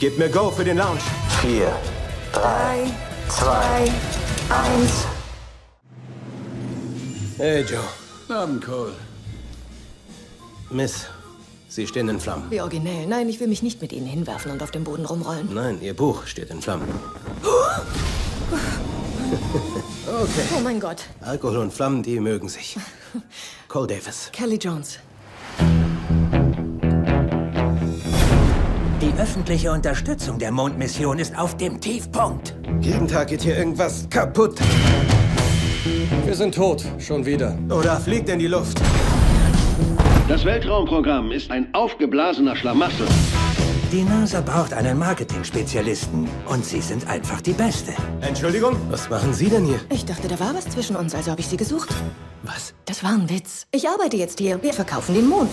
Gib mir Go für den Launch. 4, 3, 2, 1. Hey, Joe. Abend, Cole. Miss, Sie stehen in Flammen. Wie originell. Nein, ich will mich nicht mit Ihnen hinwerfen und auf dem Boden rumrollen. Nein, Ihr Buch steht in Flammen. Okay. Oh mein Gott. Alkohol und Flammen, die mögen sich. Cole Davis. Kelly Jones. Die öffentliche Unterstützung der Mondmission ist auf dem Tiefpunkt. Jeden Tag geht hier irgendwas kaputt. Wir sind tot, schon wieder. Oder fliegt in die Luft. Das Weltraumprogramm ist ein aufgeblasener Schlamassel. Die NASA braucht einen Marketing-Spezialisten. Und Sie sind einfach die Beste. Entschuldigung? Was machen Sie denn hier? Ich dachte, da war was zwischen uns, also habe ich Sie gesucht. Was? Das war ein Witz. Ich arbeite jetzt hier. Wir verkaufen den Mond.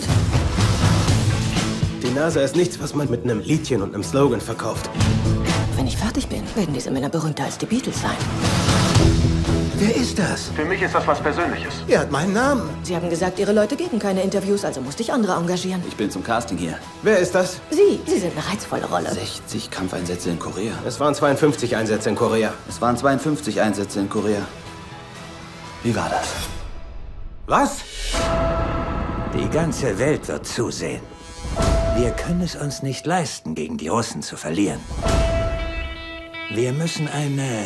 Die NASA ist nichts, was man mit einem Liedchen und einem Slogan verkauft. Wenn ich fertig bin, werden diese Männer berühmter als die Beatles sein. Wer ist das? Für mich ist das was Persönliches. Er hat meinen Namen. Sie haben gesagt, Ihre Leute geben keine Interviews, also musste ich andere engagieren. Ich bin zum Casting hier. Wer ist das? Sie. Sie sind eine reizvolle Rolle. 60 Kampfeinsätze in Korea. Es waren 52 Einsätze in Korea. Es waren 52 Einsätze in Korea. Wie war das? Was? Die ganze Welt wird zusehen. Wir können es uns nicht leisten, gegen die Russen zu verlieren. Wir müssen eine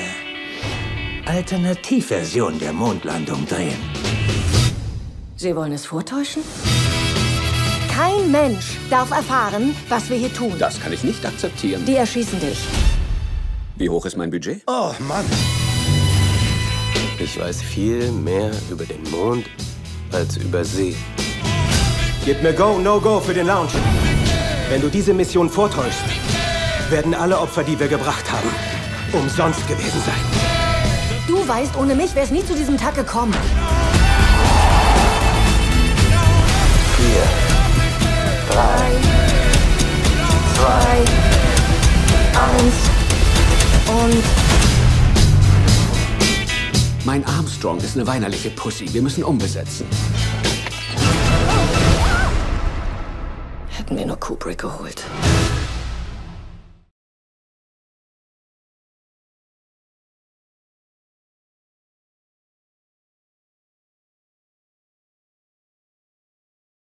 Alternativversion der Mondlandung drehen. Sie wollen es vortäuschen? Kein Mensch darf erfahren, was wir hier tun. Das kann ich nicht akzeptieren. Die erschießen dich. Wie hoch ist mein Budget? Oh, Mann. Ich weiß viel mehr über den Mond als über Sie. Gib mir Go, No Go für den Launch. Wenn du diese Mission vortäuschst, werden alle Opfer, die wir gebracht haben, umsonst gewesen sein. Du weißt, ohne mich wäre es nie zu diesem Tag gekommen. 4, 3, 2, 1 und... Mein Armstrong ist eine weinerliche Pussy. Wir müssen umbesetzen. Hätten wir nur Kubrick geholt.